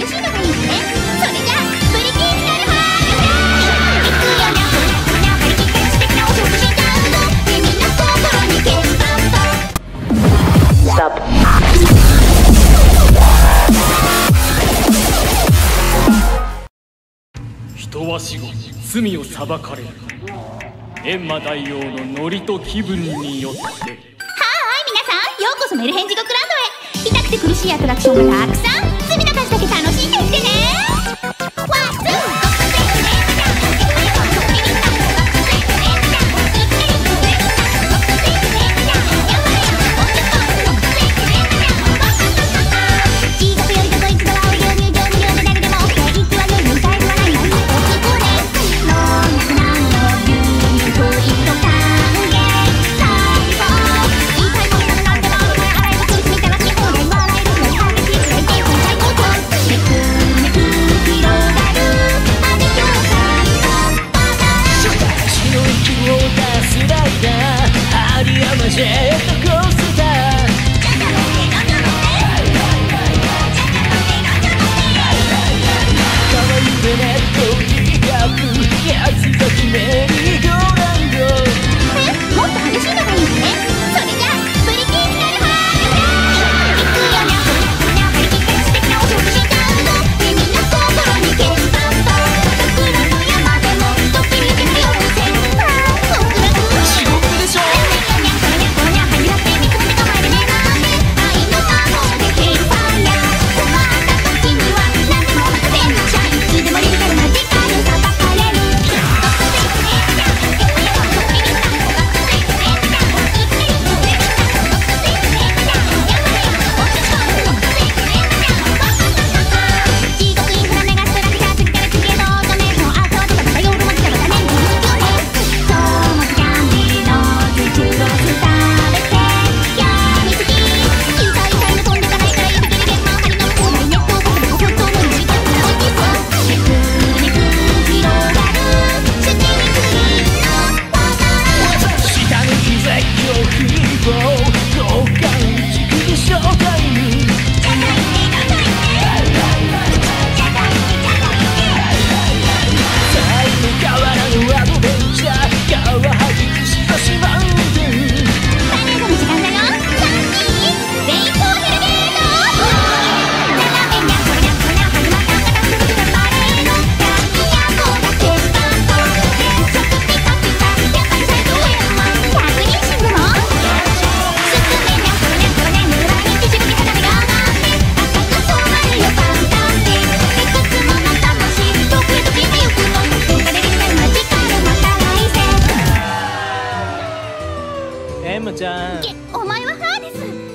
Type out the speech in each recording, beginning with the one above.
しいのがいいよね。それじゃあブリキンスタルファールだ。人は死後罪を裁かれる。閻魔大王のノリと気分によって。はーい、皆さん、ようこそメルヘン地獄ランドへ。痛くて苦しいアトラクションがたくさん。罪の数だけ楽しんでいってね。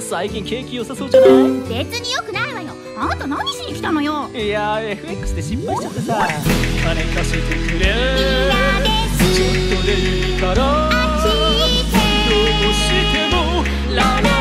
最近景気良さそうじゃない？別に良くないわよ。あんた何しに来たのよ。いやー、 FX で失敗しちゃってさ。金貸してくれ。ちょっとでいいから。どうしてもララ